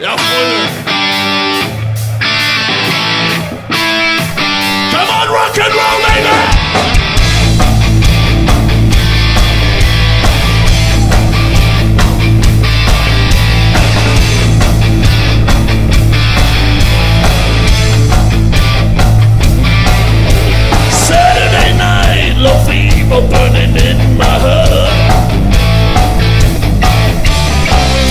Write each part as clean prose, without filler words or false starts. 要疯了 ！Come on, rock and roll, baby！ Burning in my heart,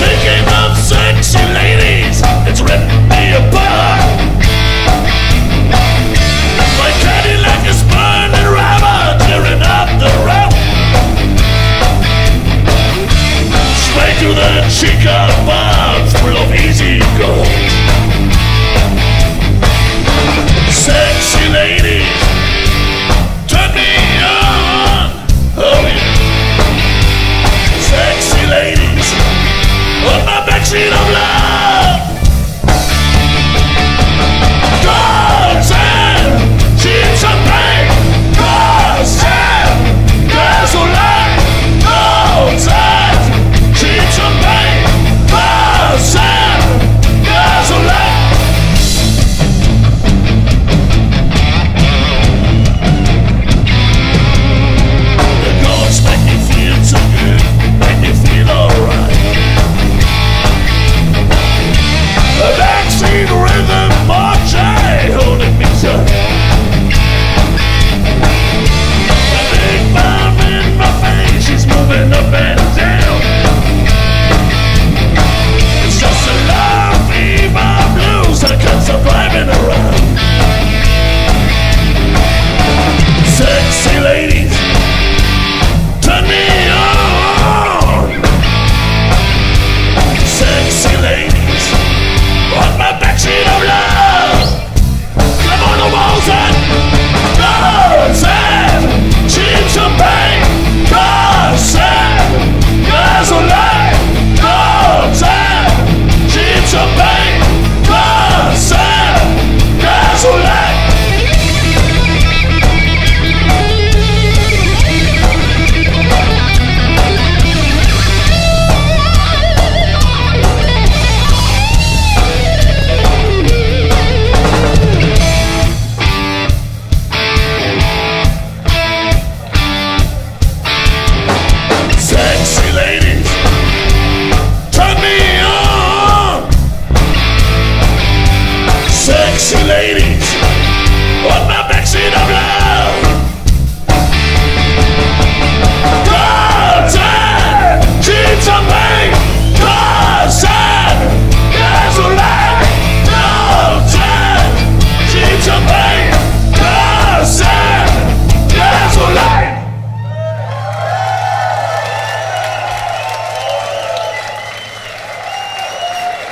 thinking of sexy ladies, it's ripped me apart. My Cadillac is burning rubber, tearing up the road, straight to the Chica bar full of easy gold. Sexy ladies, turn me on. Oh yeah, sexy ladies on my backseat of love. Girls and cheap champagne, girls and gasoline, girls and cheap champagne, girls and gasoline.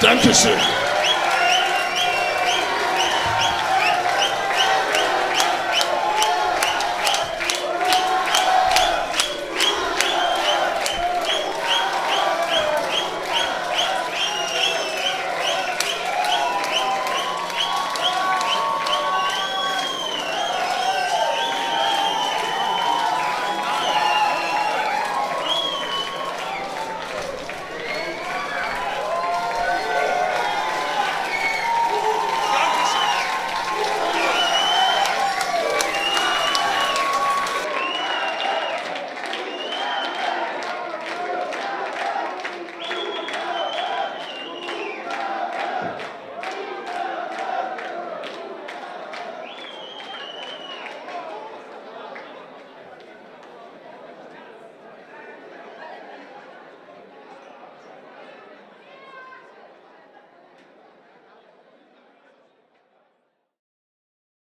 Dankeschön.